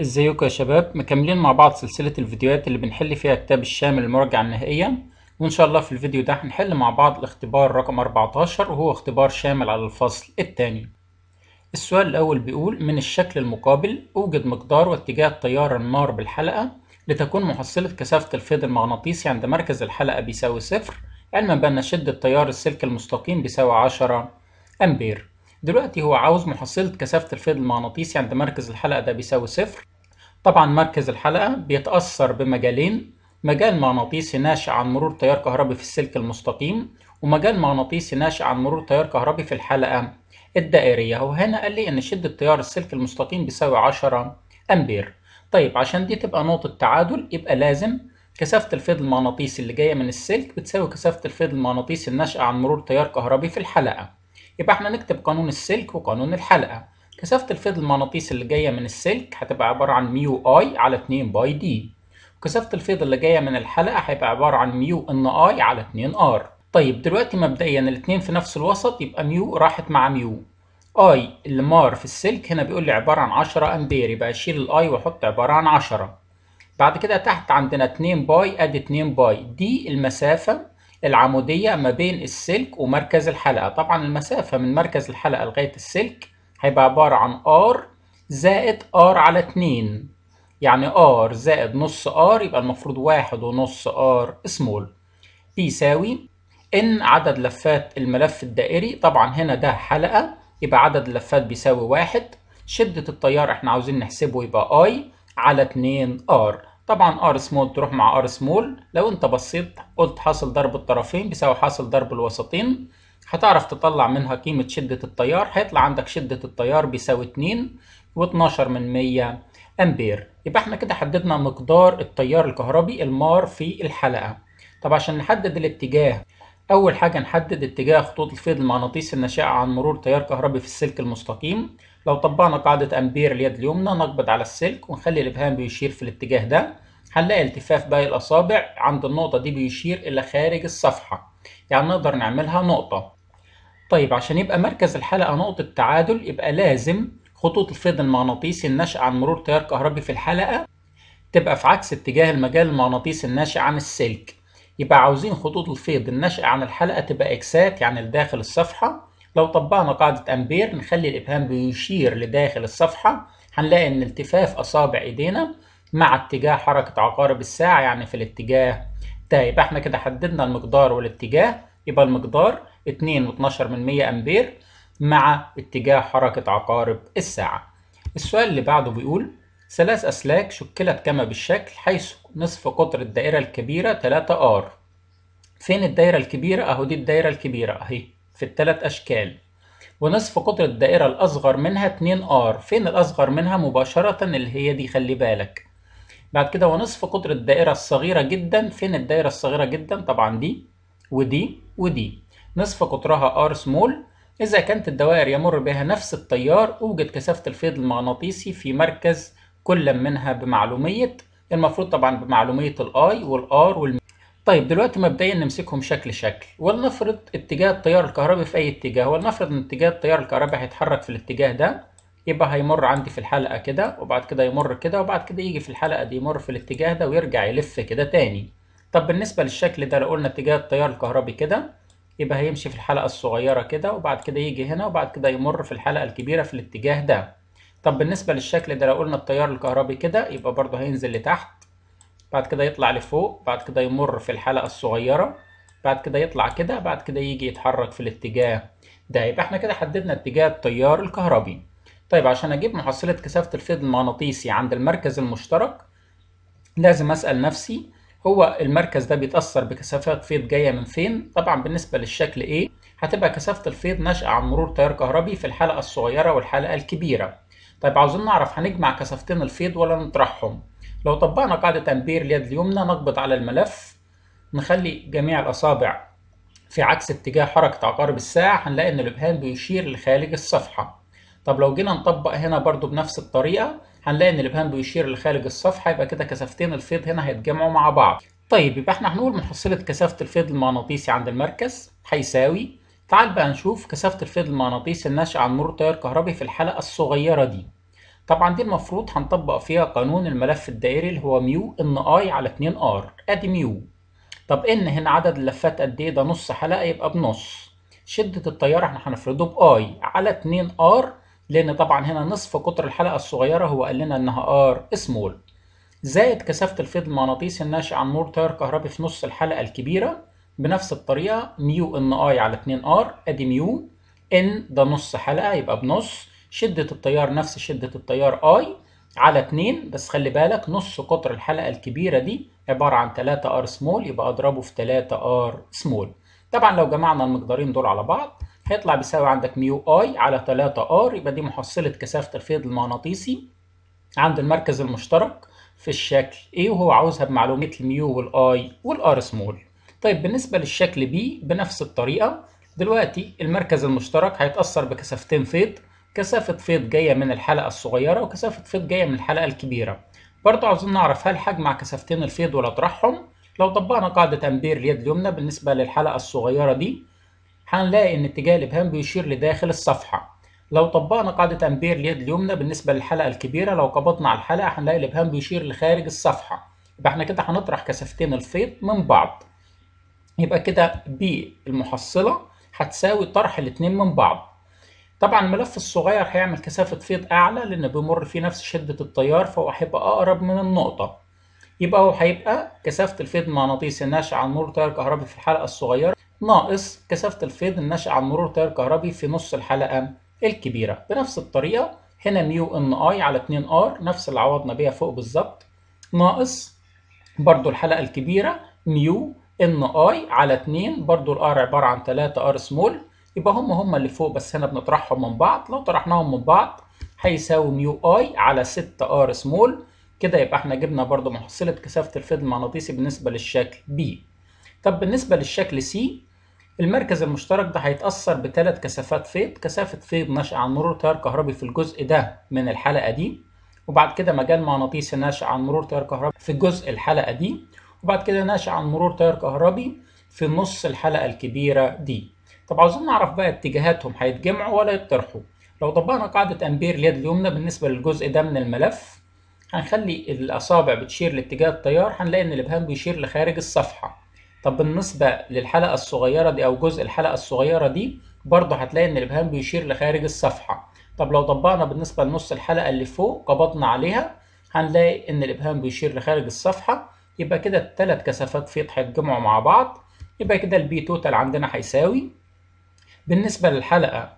ازيكم يا شباب؟ مكملين مع بعض سلسلة الفيديوهات اللي بنحل فيها كتاب الشامل المراجعة النهائية، وان شاء الله في الفيديو ده هنحل مع بعض الاختبار رقم 14، وهو اختبار شامل على الفصل الثاني. السؤال الاول بيقول: من الشكل المقابل اوجد مقدار واتجاه تيار النار بالحلقة لتكون محصلة كثافة الفيض المغناطيسي عند مركز الحلقة بيساوي 0، علما بان شدة تيار السلك المستقيم بيساوي 10 امبير. دلوقتي هو عاوز محصلة كثافة الفيض المغناطيسي عند مركز الحلقة ده بيساوي 0. طبعا مركز الحلقة بيتأثر بمجالين: مجال مغناطيسي ناشئ عن مرور تيار كهربي في السلك المستقيم، ومجال مغناطيسي ناشئ عن مرور تيار كهربي في الحلقة الدائرية. وهنا قال لي ان شدة تيار السلك المستقيم بيساوي 10 امبير. طيب عشان دي تبقى نقطة تعادل، يبقى لازم كثافة الفيض المغناطيسي اللي جاية من السلك بتساوي كثافة الفيض المغناطيسي الناشئة عن مرور تيار كهربي في الحلقة. يبقى احنا نكتب قانون السلك وقانون الحلقة. كثافة الفيض المغناطيسي اللي جاية من السلك هتبقى عبارة عن ميو اي على 2 باي دي، وكثافة الفيض اللي جاية من الحلقة هيبقى عبارة عن ميو ان اي على 2 ار. طيب دلوقتي مبدئيا الاتنين في نفس الوسط، يبقى ميو راحت مع ميو. اي اللي مار في السلك هنا بيقول لي عبارة عن 10 امبير، يبقى اشيل الاي واحط عبارة عن 10. بعد كده تحت عندنا 2 باي ادي 2 باي دي المسافة العمودية ما بين السلك ومركز الحلقة. طبعا المسافة من مركز الحلقة لغاية السلك هيبقى عبارة عن R زائد R على 2، يعني R زائد نص R، يبقى المفروض 1.5 R سمول بيساوي إن عدد لفات الملف الدائري. طبعا هنا ده حلقة، يبقى عدد اللفات بيساوي 1. شدة التيار احنا عاوزين نحسبه، يبقى I على 2 R. طبعا R سمول تروح مع R سمول. لو انت بصيت قلت حاصل ضرب الطرفين بيساوي حاصل ضرب الوسطين، هتعرف تطلع منها قيمة شدة التيار. هيطلع عندك شدة التيار بيساوي 2.12 امبير. يبقى احنا كده حددنا مقدار التيار الكهربي المار في الحلقة. طب عشان نحدد الاتجاه، اول حاجة نحدد اتجاه خطوط الفيض المغناطيسي الناشئة عن مرور تيار كهربي في السلك المستقيم. لو طبقنا قاعدة امبير اليد اليمنى، نقبض على السلك ونخلي الابهام بيشير في الاتجاه ده، هنلاقي التفاف باقي الاصابع عند النقطة دي بيشير الى خارج الصفحة، يعني نقدر نعملها نقطة. طيب عشان يبقى مركز الحلقة نقطة تعادل، يبقى لازم خطوط الفيض المغناطيسي الناشئة عن مرور تيار كهربي في الحلقة تبقى في عكس اتجاه المجال المغناطيسي الناشئ عن السلك. يبقى عاوزين خطوط الفيض الناشئة عن الحلقة تبقى اكسات، يعني لداخل الصفحة. لو طبقنا قاعدة امبير نخلي الابهام بيشير لداخل الصفحة، هنلاقي ان التفاف اصابع ايدينا مع اتجاه حركة عقارب الساعة، يعني في الاتجاه ده. يبقى احنا كده حددنا المقدار والاتجاه. يبقى المقدار 2.12 امبير مع اتجاه حركة عقارب الساعة. السؤال اللي بعده بيقول: ثلاث أسلاك شكلت كما بالشكل، حيث نصف قطر الدائرة الكبيرة 3 ار. فين الدائرة الكبيرة؟ اهو دي الدائرة الكبيرة اهي في الثلاث أشكال. ونصف قطر الدائرة الأصغر منها 2 ار. فين الأصغر منها؟ مباشرة اللي هي دي، خلي بالك. بعد كده ونصف قطر الدائرة الصغيرة جدا. فين الدائرة الصغيرة جدا؟ طبعا دي ودي ودي، نصف قطرها ار سمول. إذا كانت الدوائر يمر بها نفس التيار، أوجد كثافة الفيض المغناطيسي في مركز كل منها بمعلومية، المفروض طبعا بمعلومية الاي والار والمي. طيب دلوقتي مبدئيا نمسكهم شكل شكل، ولنفرض اتجاه التيار الكهربي في أي اتجاه. ولنفرض إن اتجاه التيار الكهربي هيتحرك في الاتجاه ده، يبقى هيمر عندي في الحلقة كده، وبعد كده يمر كده، وبعد كده يجي في الحلقة دي يمر في الاتجاه ده ويرجع يلف كده تاني. طب بالنسبة للشكل ده، لو قلنا اتجاه التيار الكهربي كده، يبقى هيمشي في الحلقة الصغيرة كده، وبعد كده يجي هنا، وبعد كده يمر في الحلقة الكبيرة في الاتجاه ده. طب بالنسبة للشكل ده، لو قلنا التيار الكهربي كده، يبقى برضه هينزل لتحت، بعد كده يطلع لفوق، بعد كده يمر في الحلقة الصغيرة، بعد كده يطلع كده، بعد كده يجي يتحرك في الاتجاه ده. يبقى احنا كده حددنا اتجاه التيار الكهربي. طيب عشان اجيب محصلة كثافة الفيض المغناطيسي عند المركز المشترك، لازم اسأل نفسي هو المركز ده بيتأثر بكثافات فيض جاية من فين؟ طبعا بالنسبة للشكل ايه؟ هتبقى كثافة الفيض ناشئة عن مرور تيار كهربي في الحلقة الصغيرة والحلقة الكبيرة. طيب عاوزين نعرف هنجمع كثافتين الفيض ولا نطرحهم؟ لو طبقنا قاعدة امبير اليد اليمنى، نقبض على الملف نخلي جميع الأصابع في عكس اتجاه حركة عقارب الساعة، هنلاقي إن الإبهام بيشير لخارج الصفحة. طب لو جينا نطبق هنا برضو بنفس الطريقة، هنلاقي إن الإبهام بيشير لخارج الصفحة. يبقى كده كثافتين الفيض هنا هيتجمعوا مع بعض. طيب يبقى احنا هنقول محصلة كثافة الفيض المغناطيسي عند المركز هيساوي. تعال بقى نشوف كثافة الفيض المغناطيسي الناشئة عن مرور تيار كهربي في الحلقة الصغيرة دي. طبعا دي المفروض هنطبق فيها قانون الملف الدائري اللي هو ميو ان اي على 2 ار، ادي ميو. طب ان هنا عدد اللفات قد ايه؟ ده نص حلقه، يبقى بنص شده التيار احنا هنفرضه باي على 2 ار، لان طبعا هنا نصف قطر الحلقه الصغيره هو قال لنا انها ار سمول، زائد كثافه الفيض المغناطيسي الناشئه عن مرور تيار كهربي في نص الحلقه الكبيره بنفس الطريقه ميو ان اي على 2 ار، ادي ميو. ان ده نص حلقه يبقى بنص شدة التيار نفس شدة التيار I على 2، بس خلي بالك نص قطر الحلقة الكبيرة دي عبارة عن 3 R small، يبقى اضربه في 3 R small. طبعا لو جمعنا المقدارين دول على بعض هيطلع بيساوي عندك ميو I على 3 R، يبقى دي محصلة كثافة الفيض المغناطيسي عند المركز المشترك في الشكل A، وهو عاوزها بمعلومة الميو والI والR small. طيب بالنسبة للشكل B بنفس الطريقة، دلوقتي المركز المشترك هيتأثر بكثافتين فيض، كثافة فيض جاية من الحلقة الصغيرة وكثافة فيض جاية من الحلقة الكبيرة. برضه عاوزين نعرف هل حجم كثافتين الفيض والاطراحهم. لو طبقنا قاعدة امبير اليد اليمنى بالنسبة للحلقة الصغيرة دي هنلاقي ان اتجاه الابهام بيشير لداخل الصفحة. لو طبقنا قاعدة امبير اليد اليمنى بالنسبة للحلقة الكبيرة، لو قبضنا على الحلقة هنلاقي الابهام بيشير لخارج الصفحة، يبقى احنا كده هنطرح كثافتين الفيض من بعض. يبقى كده بي المحصلة هتساوي طرح الاتنين من بعض. طبعا الملف الصغير هيعمل كثافة فيض أعلى لأنه بيمر فيه نفس شدة التيار، فهو هيبقى أقرب من النقطة، يبقى هو هيبقى كثافة الفيض المغناطيسي الناشئة عن مرور تيار كهربي في الحلقة الصغيرة ناقص كثافة الفيض الناشئة عن مرور تيار كهربي في نص الحلقة الكبيرة. بنفس الطريقة هنا ميو إن أي على 2 آر نفس اللي عوضنا بيها فوق بالظبط، ناقص برضو الحلقة الكبيرة ميو إن أي على 2، برضو الآر عبارة عن 3 آر سمول، يبقى هما اللي فوق بس هنا بنطرحهم من بعض. لو طرحناهم من بعض هيساوي ميو اي على 6 ار سمول كده، يبقى احنا جبنا برضو محصلة كثافة الفيض المغناطيسي بالنسبة للشكل بي. طب بالنسبة للشكل سي المركز المشترك ده هيتأثر بثلاث كثافات فيض، كثافة فيض ناشئة عن مرور تيار كهربي في الجزء ده من الحلقة دي، وبعد كده مجال مغناطيسي ناشئ عن مرور تيار كهربي في جزء الحلقة دي، وبعد كده ناشئ عن مرور تيار كهربي في نص الحلقة الكبيرة دي. طب عاوزين نعرف بقى اتجاهاتهم هيتجمعوا ولا يتطرحوا. لو طبقنا قاعدة امبير اليد اليمنى بالنسبة للجزء ده من الملف هنخلي الاصابع بتشير لاتجاه التيار، هنلاقي ان الابهام بيشير لخارج الصفحة. طب بالنسبة للحلقة الصغيرة دي او جزء الحلقة الصغيرة دي برضه هتلاقي ان الابهام بيشير لخارج الصفحة. طب لو طبقنا بالنسبة لنص الحلقة اللي فوق قبضنا عليها هنلاقي ان الابهام بيشير لخارج الصفحة، يبقى كده الثلاث كثافات فيض هيتجمعوا مع بعض، يبقى كده البي توتال عندنا هيساوي بالنسبة للحلقة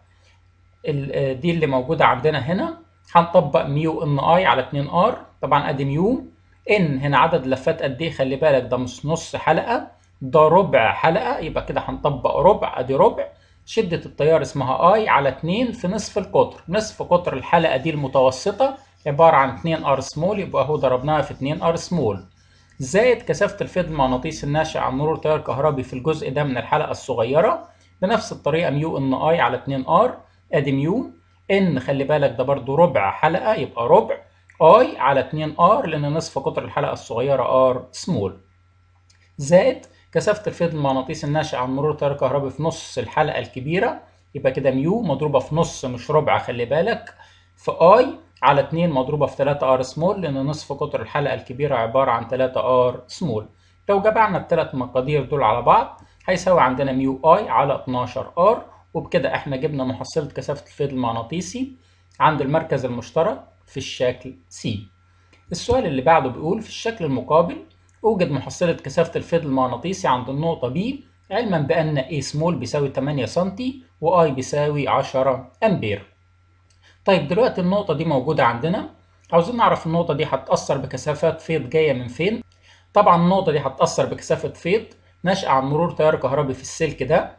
دي اللي موجودة عندنا هنا هنطبق ميو ان اي على 2 ار، طبعا ادي ميو. ان هنا عدد لفات قد ايه؟ خلي بالك ده مش نص حلقة ده ربع حلقة، يبقى كده هنطبق ربع، ادي ربع. شدة التيار اسمها اي على 2 في نصف القطر، نصف قطر الحلقة دي المتوسطة عبارة عن 2 ار سمول، يبقى اهو ضربناها في 2 ار سمول، زائد كثافة الفيض المغناطيسي الناشئة عن مرور تيار كهربي في الجزء ده من الحلقة الصغيرة بنفس الطريقة ميو ان اي على 2 ار، ادي ميو. ان خلي بالك ده برضو ربع حلقة، يبقى ربع اي على 2 ار لان نصف قطر الحلقة الصغيرة ار سمول، زائد كثافة الفيض المغناطيسي الناشئ عن مرور تيار كهربي في نص الحلقة الكبيرة، يبقى كده ميو مضروبة في نص مش ربع خلي بالك في اي على 2 مضروبة في 3 ار سمول لان نصف قطر الحلقة الكبيرة عبارة عن 3 ار سمول. لو جمعنا الثلاث مقادير دول على بعض هيساوي عندنا ميو اي على 12 ار، وبكده احنا جبنا محصلة كثافة الفيض المغناطيسي عند المركز المشترك في الشكل سي. السؤال اللي بعده بيقول في الشكل المقابل اوجد محصلة كثافة الفيض المغناطيسي عند النقطة بي، علما بأن A سمول بيساوي 8 سم و I بيساوي 10 امبير. طيب دلوقتي النقطة دي موجودة عندنا، عاوزين نعرف النقطة دي هتأثر بكثافات فيض جاية من فين. طبعا النقطة دي هتأثر بكثافة فيض ناشئة عن مرور تيار كهربي في السلك ده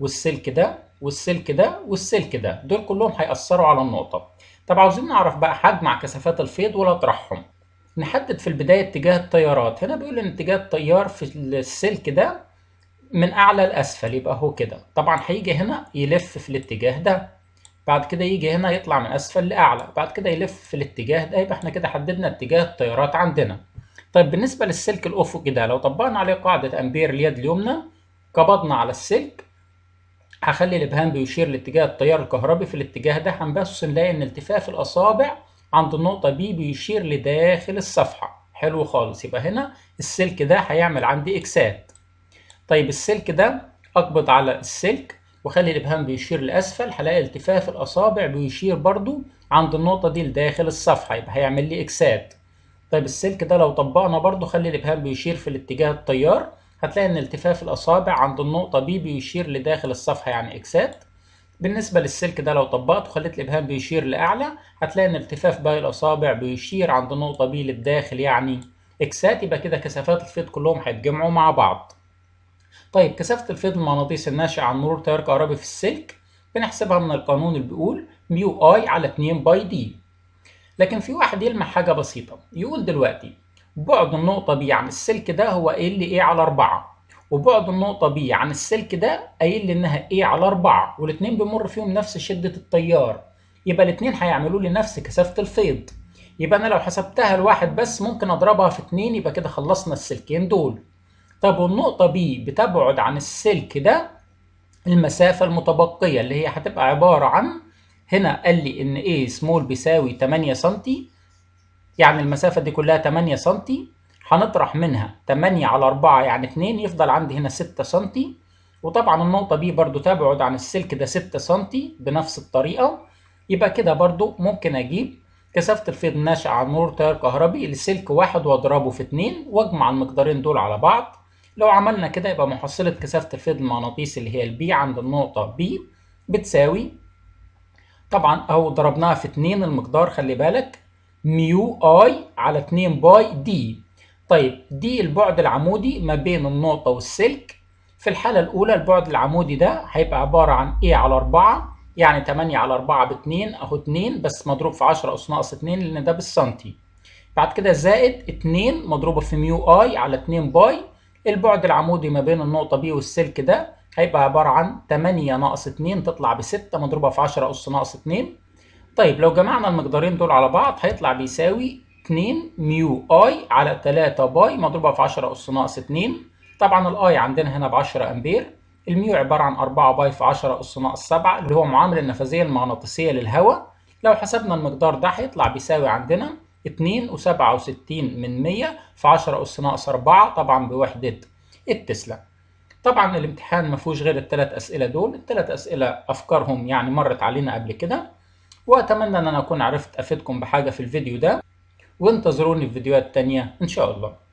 والسلك ده والسلك ده والسلك ده، دول كلهم هيأثروا على النقطة. طب عاوزين نعرف بقى حجم كثافات الفيض والاطراحهم. نحدد في البداية اتجاه التيارات، هنا بيقول ان اتجاه التيار في السلك ده من أعلى لأسفل يبقى هو كده، طبعا هيجي هنا يلف في الاتجاه ده، بعد كده يجي هنا يطلع من أسفل لأعلى، بعد كده يلف في الاتجاه ده، يبقى احنا كده حددنا اتجاه التيارات عندنا. طيب بالنسبة للسلك الأفقي ده لو طبقنا عليه قاعدة أمبير اليد اليمنى قبضنا على السلك هخلي الإبهام بيشير لاتجاه التيار الكهربي في الاتجاه ده، هنبص نلاقي إن التفاف الأصابع عند النقطة بي بيشير لداخل الصفحة. حلو خالص، يبقى هنا السلك ده هيعمل عندي اكسات. طيب السلك ده اقبض على السلك وخلي الابهام بيشير لاسفل، هلاقي التفاف الاصابع بيشير برضو عند النقطة دي لداخل الصفحة، يبقى هيعمل لي اكسات. طيب السلك ده لو طبقنا برضو خلي الابهام بيشير في الاتجاه التيار، هتلاقي ان التفاف الاصابع عند النقطة بي بيشير لداخل الصفحة يعني اكسات. بالنسبة للسلك ده لو طبقت وخليت الإبهام بيشير لأعلى، هتلاقي إن التفاف باقي الأصابع بيشير عند النقطة بي للداخل يعني إكسات. يبقى كده كثافات الفيض كلهم هيتجمعوا مع بعض. طيب كثافة الفيض المغناطيسي الناشئة عن مرور تيار كهربي في السلك بنحسبها من القانون اللي بيقول ميو آي على 2 باي دي. لكن في واحد يلمح حاجة بسيطة، يقول دلوقتي بعد النقطة بي عن السلك ده هو ال إيه على 4، وبعد النقطة بي عن السلك ده قايل لي انها ايه على 4، والاتنين بيمر فيهم نفس شدة التيار، يبقى الاتنين هيعملوا لي نفس كثافة الفيض. يبقى انا لو حسبتها لواحد بس ممكن اضربها في 2، يبقى كده خلصنا السلكين دول. طب والنقطة بي بتبعد عن السلك ده المسافة المتبقية اللي هي هتبقى عبارة عن، هنا قال لي ان ايه سمول بيساوي 8 سم، يعني المسافة دي كلها 8 سم، هنطرح منها 8 على 4 يعني 2، يفضل عندي هنا 6 سم. وطبعا النقطة بي برضو تبعد عن السلك ده 6 سم بنفس الطريقة. يبقى كده برضو ممكن أجيب كثافة الفيض الناشئة عن مرور تيار كهربي لسلك واحد وأضربه في 2 وأجمع المقدارين دول على بعض. لو عملنا كده يبقى محصلة كثافة الفيض المغناطيسي اللي هي البي عند النقطة بي بتساوي، طبعا أهو ضربناها في 2 المقدار، خلي بالك ميو آي على 2 باي دي. طيب دي البعد العمودي ما بين النقطة والسلك. في الحالة الأولى البعد العمودي ده هيبقى عبارة عن إيه على 4، يعني 8 على 4 ب 2 أهو 2 بس مضروب في 10 أس ناقص 2 لأن ده بالسنتي، بعد كده زائد 2 مضروبة في ميو آي على 2 باي. البعد العمودي ما بين النقطة بي والسلك ده هيبقى عبارة عن 8 ناقص 2 تطلع ب 6 مضروبة في 10 أس ناقص 2. طيب لو جمعنا المقدارين دول على بعض هيطلع بيساوي 2 ميو اي على 3 باي مضروبة في 10 أس ناقص 2. طبعا الاي عندنا هنا ب 10 امبير، الميو عبارة عن 4 باي في 10 أس ناقص 7 اللي هو معاملة النفاذية المغناطيسية للهواء. لو حسبنا المقدار ده هيطلع بيساوي عندنا 2.67 في 10 أس ناقص 4 طبعا بوحدة التسلا. طبعا الامتحان ما فيهوش غير الثلاث أسئلة دول، الثلاث أسئلة أفكارهم يعني مرت علينا قبل كده، وأتمنى أن أنا أكون عرفت أفيدكم بحاجة في الفيديو ده، وانتظروني في فيديوهات تانية إن شاء الله.